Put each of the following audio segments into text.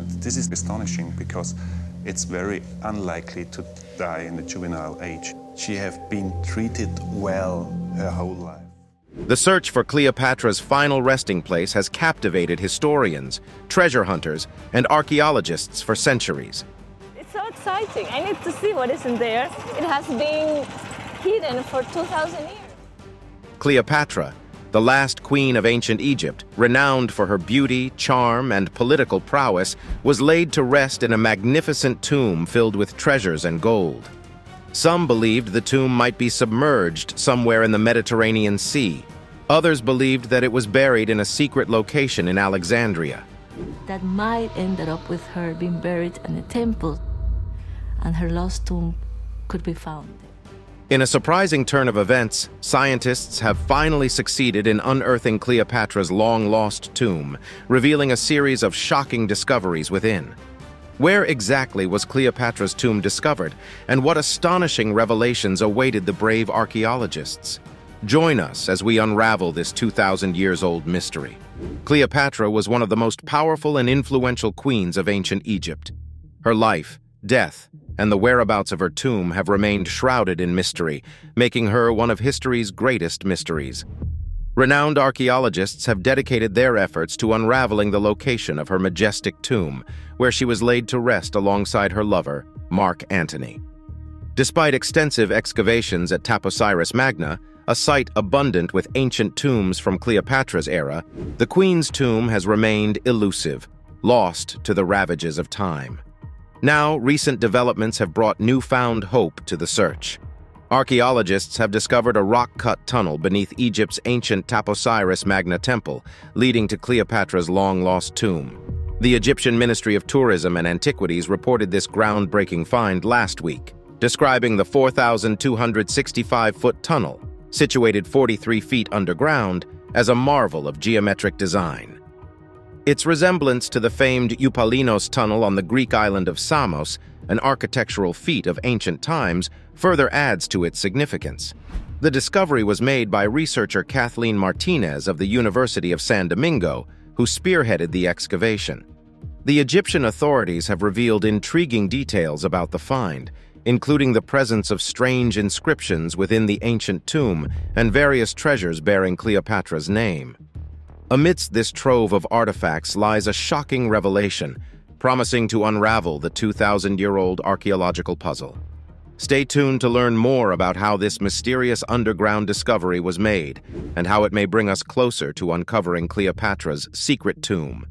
And this is astonishing because it's very unlikely to die in the juvenile age. She has been treated well her whole life. The search for Cleopatra's final resting place has captivated historians, treasure hunters, and archaeologists for centuries. It's so exciting. I need to see what is in there. It has been hidden for 2,000 years. Cleopatra, the last queen of ancient Egypt, renowned for her beauty, charm, and political prowess, was laid to rest in a magnificent tomb filled with treasures and gold. Some believed the tomb might be submerged somewhere in the Mediterranean Sea. Others believed that it was buried in a secret location in Alexandria. That might end up with her being buried in a temple, and her lost tomb could be found. In a surprising turn of events, scientists have finally succeeded in unearthing Cleopatra's long-lost tomb, revealing a series of shocking discoveries within. Where exactly was Cleopatra's tomb discovered, and what astonishing revelations awaited the brave archaeologists? Join us as we unravel this 2,000 years old mystery. Cleopatra was one of the most powerful and influential queens of ancient Egypt. Her life, death, and the whereabouts of her tomb have remained shrouded in mystery, making her one of history's greatest mysteries. Renowned archaeologists have dedicated their efforts to unraveling the location of her majestic tomb, where she was laid to rest alongside her lover, Mark Antony. Despite extensive excavations at Taposiris Magna, a site abundant with ancient tombs from Cleopatra's era, the queen's tomb has remained elusive, lost to the ravages of time. Now, recent developments have brought newfound hope to the search. Archaeologists have discovered a rock-cut tunnel beneath Egypt's ancient Taposiris Magna temple, leading to Cleopatra's long-lost tomb. The Egyptian Ministry of Tourism and Antiquities reported this groundbreaking find last week, describing the 4,265-foot tunnel, situated 43 feet underground, as a marvel of geometric design. Its resemblance to the famed Eupalinos tunnel on the Greek island of Samos, an architectural feat of ancient times, further adds to its significance. The discovery was made by researcher Kathleen Martinez of the University of San Domingo, who spearheaded the excavation. The Egyptian authorities have revealed intriguing details about the find, including the presence of strange inscriptions within the ancient tomb and various treasures bearing Cleopatra's name. Amidst this trove of artifacts lies a shocking revelation, promising to unravel the 2,000-year-old archaeological puzzle. Stay tuned to learn more about how this mysterious underground discovery was made and how it may bring us closer to uncovering Cleopatra's secret tomb.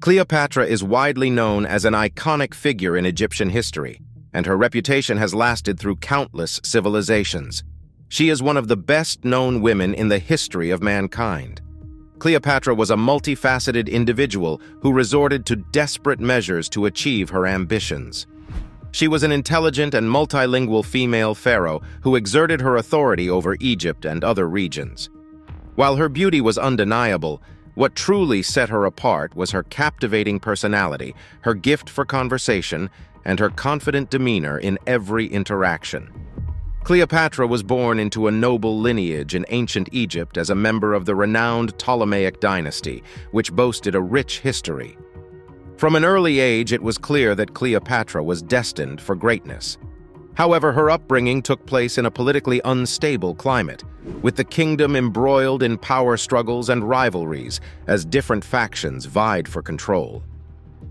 Cleopatra is widely known as an iconic figure in Egyptian history, and her reputation has lasted through countless civilizations. She is one of the best-known women in the history of mankind. Cleopatra was a multifaceted individual who resorted to desperate measures to achieve her ambitions. She was an intelligent and multilingual female pharaoh who exerted her authority over Egypt and other regions. While her beauty was undeniable, what truly set her apart was her captivating personality, her gift for conversation, and her confident demeanor in every interaction. Cleopatra was born into a noble lineage in ancient Egypt as a member of the renowned Ptolemaic dynasty, which boasted a rich history. From an early age, it was clear that Cleopatra was destined for greatness. However, her upbringing took place in a politically unstable climate, with the kingdom embroiled in power struggles and rivalries as different factions vied for control.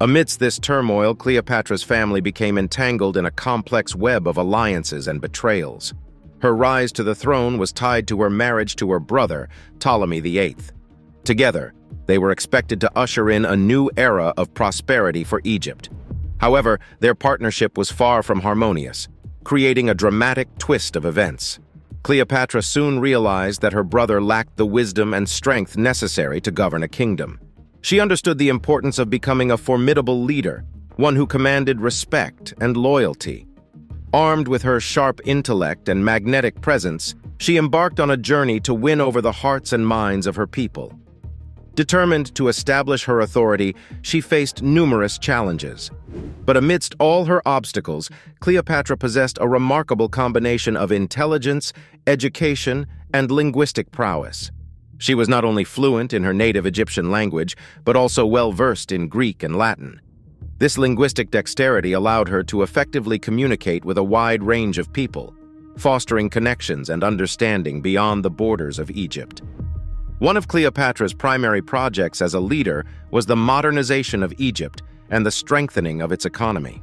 Amidst this turmoil, Cleopatra's family became entangled in a complex web of alliances and betrayals. Her rise to the throne was tied to her marriage to her brother, Ptolemy VIII. Together, they were expected to usher in a new era of prosperity for Egypt. However, their partnership was far from harmonious, creating a dramatic twist of events. Cleopatra soon realized that her brother lacked the wisdom and strength necessary to govern a kingdom. She understood the importance of becoming a formidable leader, one who commanded respect and loyalty. Armed with her sharp intellect and magnetic presence, she embarked on a journey to win over the hearts and minds of her people. Determined to establish her authority, she faced numerous challenges. But amidst all her obstacles, Cleopatra possessed a remarkable combination of intelligence, education, and linguistic prowess. She was not only fluent in her native Egyptian language, but also well-versed in Greek and Latin. This linguistic dexterity allowed her to effectively communicate with a wide range of people, fostering connections and understanding beyond the borders of Egypt. One of Cleopatra's primary projects as a leader was the modernization of Egypt and the strengthening of its economy.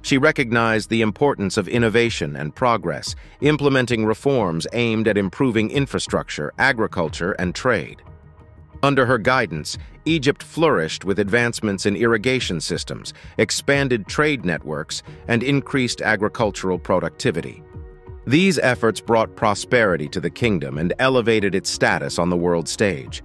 She recognized the importance of innovation and progress, implementing reforms aimed at improving infrastructure, agriculture, and trade. Under her guidance, Egypt flourished with advancements in irrigation systems, expanded trade networks, and increased agricultural productivity. These efforts brought prosperity to the kingdom and elevated its status on the world stage.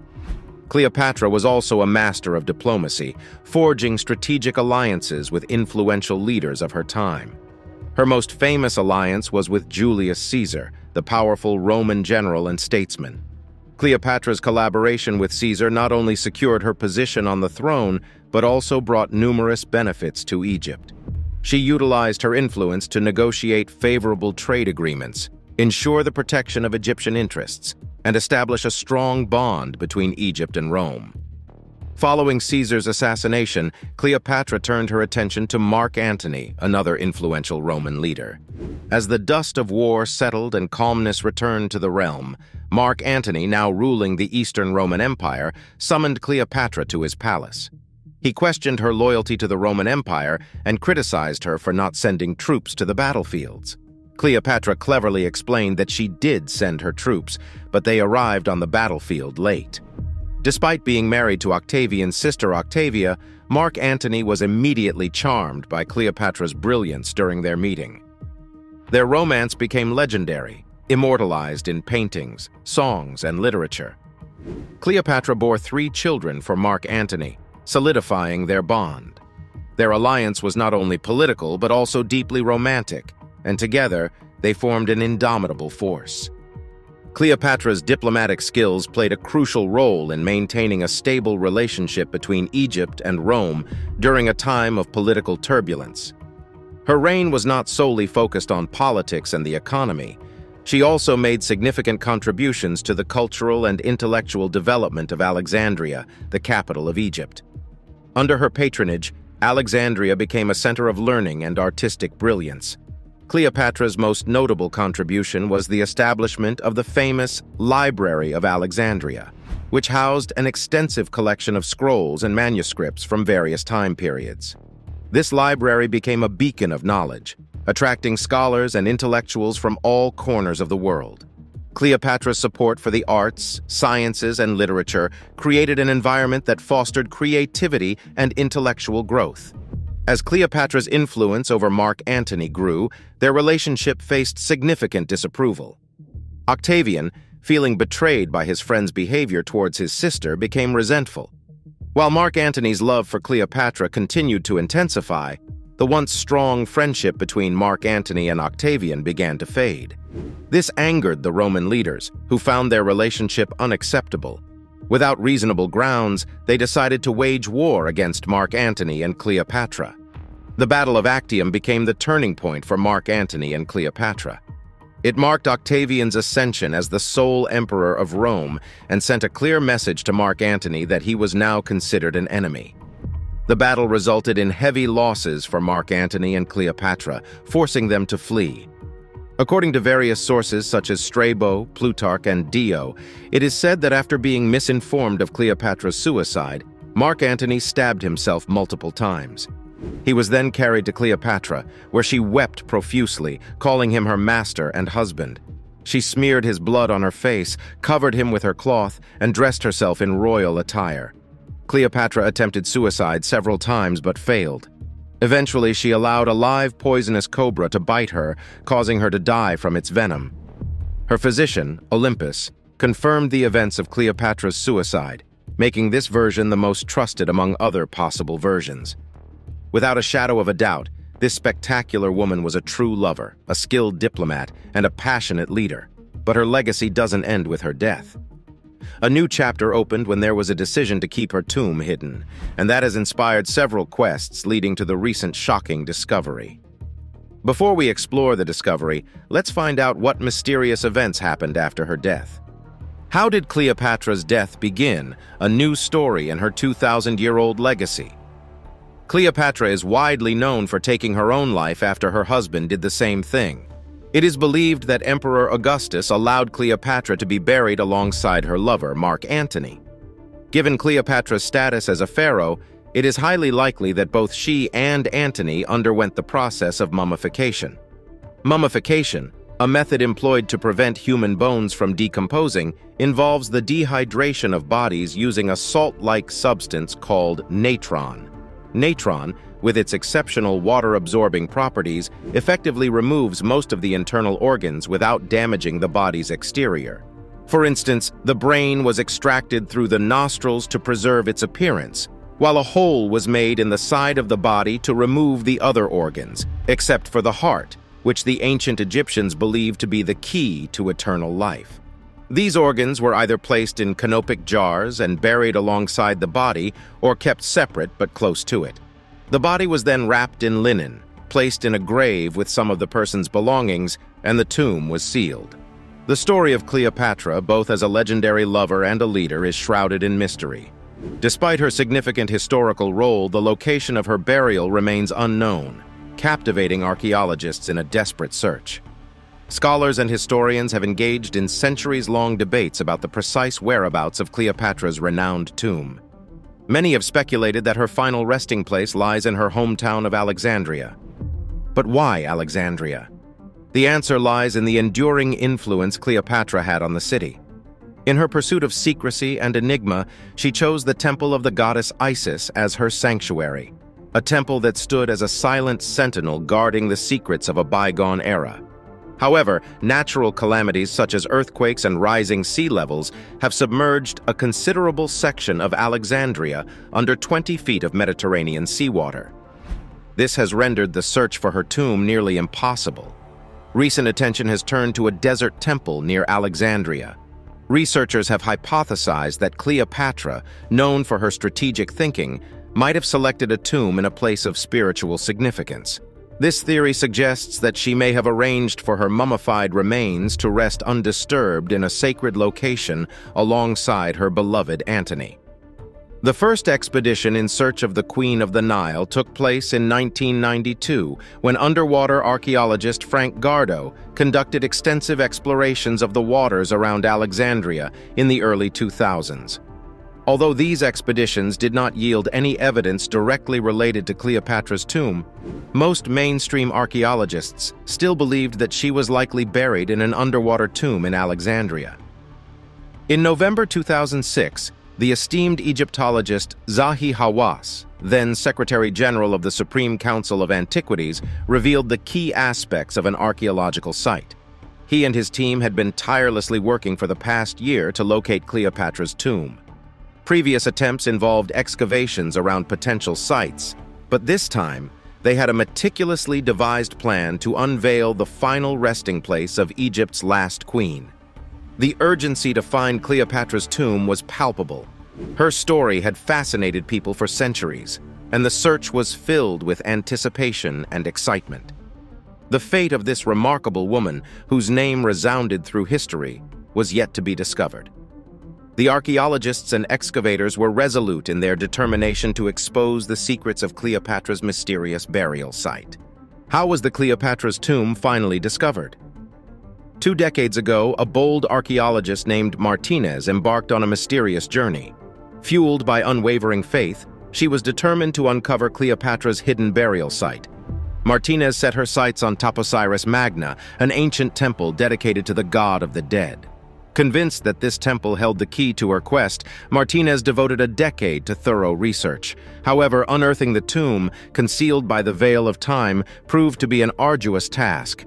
Cleopatra was also a master of diplomacy, forging strategic alliances with influential leaders of her time. Her most famous alliance was with Julius Caesar, the powerful Roman general and statesman. Cleopatra's collaboration with Caesar not only secured her position on the throne, but also brought numerous benefits to Egypt. She utilized her influence to negotiate favorable trade agreements, ensure the protection of Egyptian interests, and establish a strong bond between Egypt and Rome. Following Caesar's assassination, Cleopatra turned her attention to Mark Antony, another influential Roman leader. As the dust of war settled and calmness returned to the realm, Mark Antony, now ruling the Eastern Roman Empire, summoned Cleopatra to his palace. He questioned her loyalty to the Roman Empire and criticized her for not sending troops to the battlefields. Cleopatra cleverly explained that she did send her troops, but they arrived on the battlefield late. Despite being married to Octavian's sister Octavia, Mark Antony was immediately charmed by Cleopatra's brilliance during their meeting. Their romance became legendary, immortalized in paintings, songs, and literature. Cleopatra bore 3 children for Mark Antony, solidifying their bond. Their alliance was not only political but also deeply romantic, and together, they formed an indomitable force. Cleopatra's diplomatic skills played a crucial role in maintaining a stable relationship between Egypt and Rome during a time of political turbulence. Her reign was not solely focused on politics and the economy. She also made significant contributions to the cultural and intellectual development of Alexandria, the capital of Egypt. Under her patronage, Alexandria became a center of learning and artistic brilliance. Cleopatra's most notable contribution was the establishment of the famous Library of Alexandria, which housed an extensive collection of scrolls and manuscripts from various time periods. This library became a beacon of knowledge, attracting scholars and intellectuals from all corners of the world. Cleopatra's support for the arts, sciences, and literature created an environment that fostered creativity and intellectual growth. As Cleopatra's influence over Mark Antony grew, their relationship faced significant disapproval. Octavian, feeling betrayed by his friend's behavior towards his sister, became resentful. While Mark Antony's love for Cleopatra continued to intensify, the once strong friendship between Mark Antony and Octavian began to fade. This angered the Roman leaders, who found their relationship unacceptable. Without reasonable grounds, they decided to wage war against Mark Antony and Cleopatra. The Battle of Actium became the turning point for Mark Antony and Cleopatra. It marked Octavian's ascension as the sole emperor of Rome and sent a clear message to Mark Antony that he was now considered an enemy. The battle resulted in heavy losses for Mark Antony and Cleopatra, forcing them to flee. According to various sources such as Strabo, Plutarch, and Dio, it is said that after being misinformed of Cleopatra's suicide, Mark Antony stabbed himself multiple times. He was then carried to Cleopatra, where she wept profusely, calling him her master and husband. She smeared his blood on her face, covered him with her cloth, and dressed herself in royal attire. Cleopatra attempted suicide several times but failed. Eventually, she allowed a live poisonous cobra to bite her, causing her to die from its venom. Her physician, Olympus, confirmed the events of Cleopatra's suicide, making this version the most trusted among other possible versions. Without a shadow of a doubt, this spectacular woman was a true lover, a skilled diplomat, and a passionate leader. But her legacy doesn't end with her death. A new chapter opened when there was a decision to keep her tomb hidden, and that has inspired several quests leading to the recent shocking discovery. Before we explore the discovery, let's find out what mysterious events happened after her death. How did Cleopatra's death begin a new story in her 2,000-year-old legacy? Cleopatra is widely known for taking her own life after her husband did the same thing. It is believed that Emperor Augustus allowed Cleopatra to be buried alongside her lover, Mark Antony. Given Cleopatra's status as a pharaoh, it is highly likely that both she and Antony underwent the process of mummification. Mummification, a method employed to prevent human bones from decomposing, involves the dehydration of bodies using a salt-like substance called natron. Natron, with its exceptional water-absorbing properties, effectively removes most of the internal organs without damaging the body's exterior. For instance, the brain was extracted through the nostrils to preserve its appearance, while a hole was made in the side of the body to remove the other organs, except for the heart, which the ancient Egyptians believed to be the key to eternal life. These organs were either placed in canopic jars and buried alongside the body, or kept separate but close to it. The body was then wrapped in linen, placed in a grave with some of the person's belongings, and the tomb was sealed. The story of Cleopatra, both as a legendary lover and a leader, is shrouded in mystery. Despite her significant historical role, the location of her burial remains unknown, captivating archaeologists in a desperate search. Scholars and historians have engaged in centuries-long debates about the precise whereabouts of Cleopatra's renowned tomb. Many have speculated that her final resting place lies in her hometown of Alexandria. But why Alexandria? The answer lies in the enduring influence Cleopatra had on the city. In her pursuit of secrecy and enigma, she chose the temple of the goddess Isis as her sanctuary, a temple that stood as a silent sentinel guarding the secrets of a bygone era. However, natural calamities such as earthquakes and rising sea levels have submerged a considerable section of Alexandria under 20 feet of Mediterranean seawater. This has rendered the search for her tomb nearly impossible. Recent attention has turned to a desert temple near Alexandria. Researchers have hypothesized that Cleopatra, known for her strategic thinking, might have selected a tomb in a place of spiritual significance. This theory suggests that she may have arranged for her mummified remains to rest undisturbed in a sacred location alongside her beloved Antony. The first expedition in search of the Queen of the Nile took place in 1992, when underwater archaeologist Frank Gardo conducted extensive explorations of the waters around Alexandria in the early 2000s. Although these expeditions did not yield any evidence directly related to Cleopatra's tomb, most mainstream archaeologists still believed that she was likely buried in an underwater tomb in Alexandria. In November 2006, the esteemed Egyptologist Zahi Hawass, then Secretary General of the Supreme Council of Antiquities, revealed the key aspects of an archaeological site. He and his team had been tirelessly working for the past year to locate Cleopatra's tomb. Previous attempts involved excavations around potential sites, but this time, they had a meticulously devised plan to unveil the final resting place of Egypt's last queen. The urgency to find Cleopatra's tomb was palpable. Her story had fascinated people for centuries, and the search was filled with anticipation and excitement. The fate of this remarkable woman, whose name resounded through history, was yet to be discovered. The archaeologists and excavators were resolute in their determination to expose the secrets of Cleopatra's mysterious burial site. How was the Cleopatra's tomb finally discovered? 2 decades ago, a bold archaeologist named Martinez embarked on a mysterious journey. Fueled by unwavering faith, she was determined to uncover Cleopatra's hidden burial site. Martinez set her sights on Taposiris Magna, an ancient temple dedicated to the god of the dead. Convinced that this temple held the key to her quest, Martinez devoted a decade to thorough research. However, unearthing the tomb, concealed by the veil of time, proved to be an arduous task.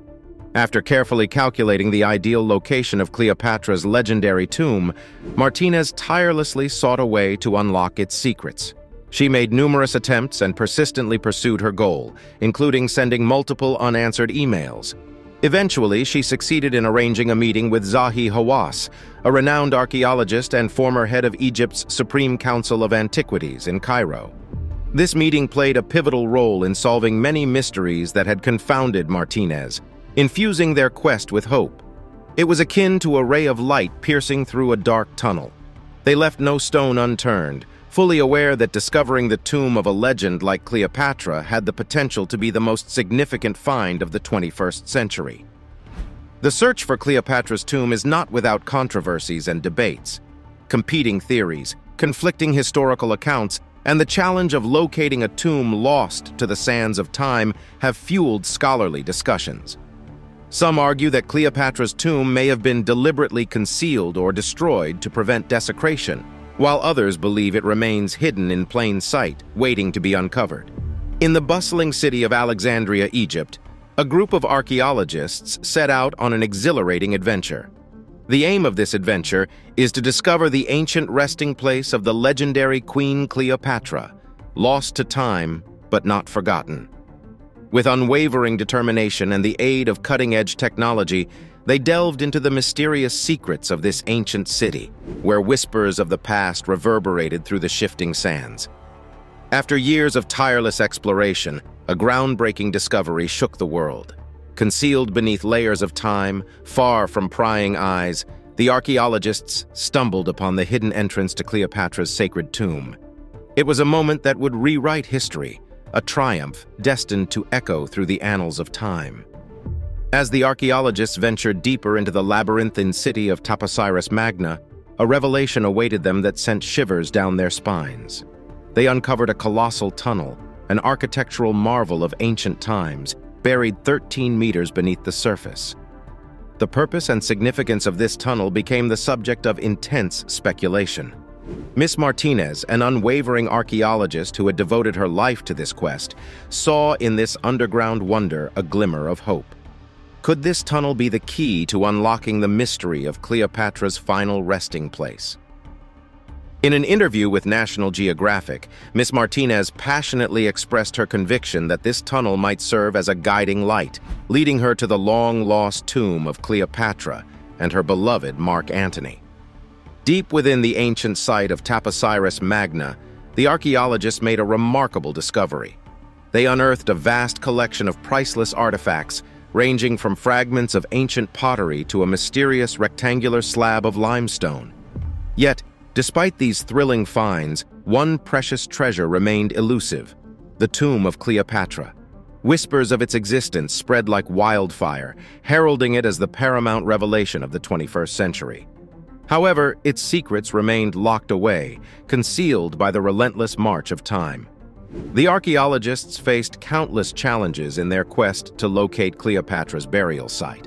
After carefully calculating the ideal location of Cleopatra's legendary tomb, Martinez tirelessly sought a way to unlock its secrets. She made numerous attempts and persistently pursued her goal, including sending multiple unanswered emails. Eventually, she succeeded in arranging a meeting with Zahi Hawass, a renowned archaeologist and former head of Egypt's Supreme Council of Antiquities in Cairo. This meeting played a pivotal role in solving many mysteries that had confounded Martinez, infusing their quest with hope. It was akin to a ray of light piercing through a dark tunnel. They left no stone unturned, fully aware that discovering the tomb of a legend like Cleopatra had the potential to be the most significant find of the 21st century. The search for Cleopatra's tomb is not without controversies and debates. Competing theories, conflicting historical accounts, and the challenge of locating a tomb lost to the sands of time have fueled scholarly discussions. Some argue that Cleopatra's tomb may have been deliberately concealed or destroyed to prevent desecration, while others believe it remains hidden in plain sight, waiting to be uncovered. In the bustling city of Alexandria, Egypt, a group of archaeologists set out on an exhilarating adventure. The aim of this adventure is to discover the ancient resting place of the legendary Queen Cleopatra, lost to time but not forgotten. With unwavering determination and the aid of cutting-edge technology, they delved into the mysterious secrets of this ancient city, where whispers of the past reverberated through the shifting sands. After years of tireless exploration, a groundbreaking discovery shook the world. Concealed beneath layers of time, far from prying eyes, the archaeologists stumbled upon the hidden entrance to Cleopatra's sacred tomb. It was a moment that would rewrite history, a triumph destined to echo through the annals of time. As the archaeologists ventured deeper into the labyrinthine city of Taposiris Magna, a revelation awaited them that sent shivers down their spines. They uncovered a colossal tunnel, an architectural marvel of ancient times, buried 13 meters beneath the surface. The purpose and significance of this tunnel became the subject of intense speculation. Miss Martinez, an unwavering archaeologist who had devoted her life to this quest, saw in this underground wonder a glimmer of hope. Could this tunnel be the key to unlocking the mystery of Cleopatra's final resting place? In an interview with National Geographic, Miss Martinez passionately expressed her conviction that this tunnel might serve as a guiding light, leading her to the long-lost tomb of Cleopatra and her beloved Mark Antony. Deep within the ancient site of Taposiris Magna, the archaeologists made a remarkable discovery. They unearthed a vast collection of priceless artifacts, ranging from fragments of ancient pottery to a mysterious rectangular slab of limestone. Yet, despite these thrilling finds, one precious treasure remained elusive: the tomb of Cleopatra. Whispers of its existence spread like wildfire, heralding it as the paramount revelation of the 21st century. However, its secrets remained locked away, concealed by the relentless march of time. The archaeologists faced countless challenges in their quest to locate Cleopatra's burial site.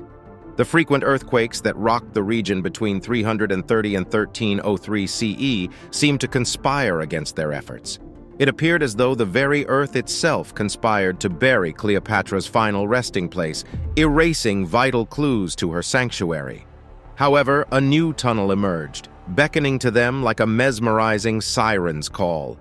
The frequent earthquakes that rocked the region between 330 and 1303 CE seemed to conspire against their efforts. It appeared as though the very earth itself conspired to bury Cleopatra's final resting place, erasing vital clues to her sanctuary. However, a new tunnel emerged, beckoning to them like a mesmerizing siren's call.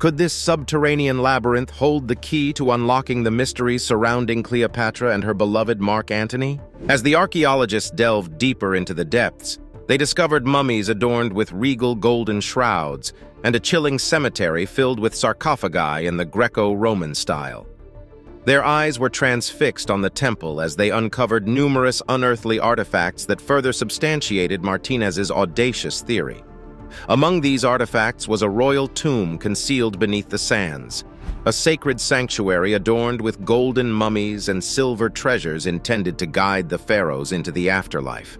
Could this subterranean labyrinth hold the key to unlocking the mysteries surrounding Cleopatra and her beloved Mark Antony? As the archaeologists delved deeper into the depths, they discovered mummies adorned with regal golden shrouds and a chilling cemetery filled with sarcophagi in the Greco-Roman style. Their eyes were transfixed on the temple as they uncovered numerous unearthly artifacts that further substantiated Martinez's audacious theory. Among these artifacts was a royal tomb concealed beneath the sands, a sacred sanctuary adorned with golden mummies and silver treasures intended to guide the pharaohs into the afterlife.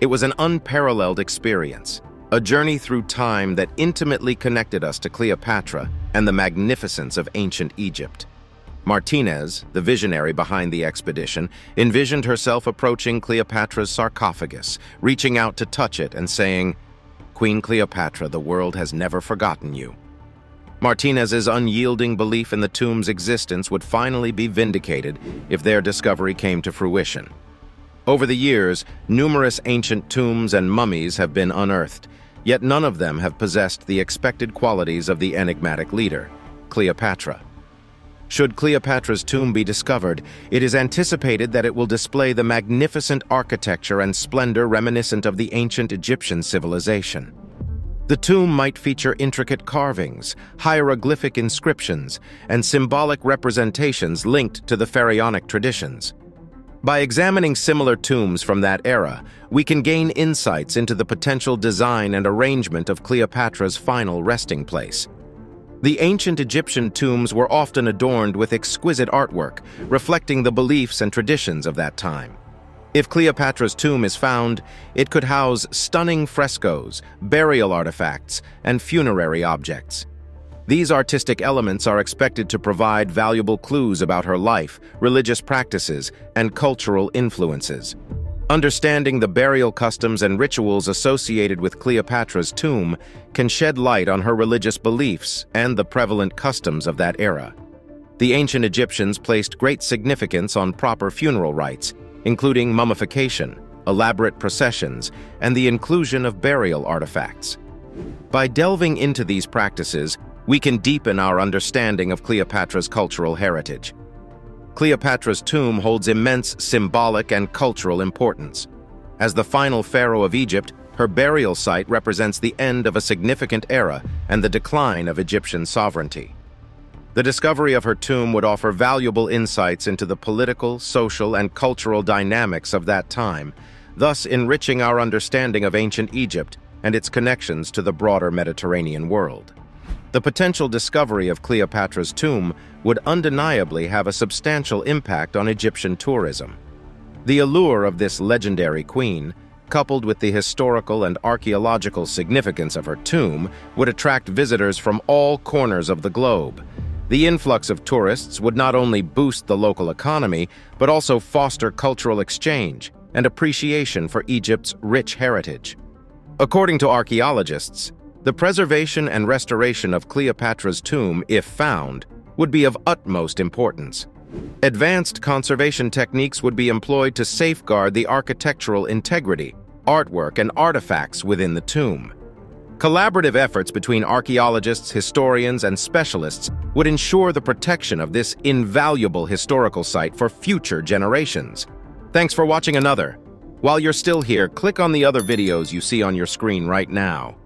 It was an unparalleled experience, a journey through time that intimately connected us to Cleopatra and the magnificence of ancient Egypt. Martinez, the visionary behind the expedition, envisioned herself approaching Cleopatra's sarcophagus, reaching out to touch it and saying, "Queen Cleopatra, the world has never forgotten you." Martinez's unyielding belief in the tomb's existence would finally be vindicated if their discovery came to fruition. Over the years, numerous ancient tombs and mummies have been unearthed, yet none of them have possessed the expected qualities of the enigmatic leader, Cleopatra. Should Cleopatra's tomb be discovered, it is anticipated that it will display the magnificent architecture and splendor reminiscent of the ancient Egyptian civilization. The tomb might feature intricate carvings, hieroglyphic inscriptions, and symbolic representations linked to the pharaonic traditions. By examining similar tombs from that era, we can gain insights into the potential design and arrangement of Cleopatra's final resting place, The ancient Egyptian tombs were often adorned with exquisite artwork, reflecting the beliefs and traditions of that time. If Cleopatra's tomb is found, it could house stunning frescoes, burial artifacts, and funerary objects. These artistic elements are expected to provide valuable clues about her life, religious practices, and cultural influences. Understanding the burial customs and rituals associated with Cleopatra's tomb can shed light on her religious beliefs and the prevalent customs of that era. The ancient Egyptians placed great significance on proper funeral rites, including mummification, elaborate processions, and the inclusion of burial artifacts. By delving into these practices, we can deepen our understanding of Cleopatra's cultural heritage. Cleopatra's tomb holds immense symbolic and cultural importance. As the final pharaoh of Egypt, her burial site represents the end of a significant era and the decline of Egyptian sovereignty. The discovery of her tomb would offer valuable insights into the political, social, and cultural dynamics of that time, thus enriching our understanding of ancient Egypt and its connections to the broader Mediterranean world. The potential discovery of Cleopatra's tomb would undeniably have a substantial impact on Egyptian tourism. The allure of this legendary queen, coupled with the historical and archaeological significance of her tomb, would attract visitors from all corners of the globe. The influx of tourists would not only boost the local economy, but also foster cultural exchange and appreciation for Egypt's rich heritage. According to archaeologists, the preservation and restoration of Cleopatra's tomb, if found, would be of utmost importance. Advanced conservation techniques would be employed to safeguard the architectural integrity, artwork, and artifacts within the tomb. Collaborative efforts between archaeologists, historians, and specialists would ensure the protection of this invaluable historical site for future generations. Thanks for watching another. While you're still here, click on the other videos you see on your screen right now.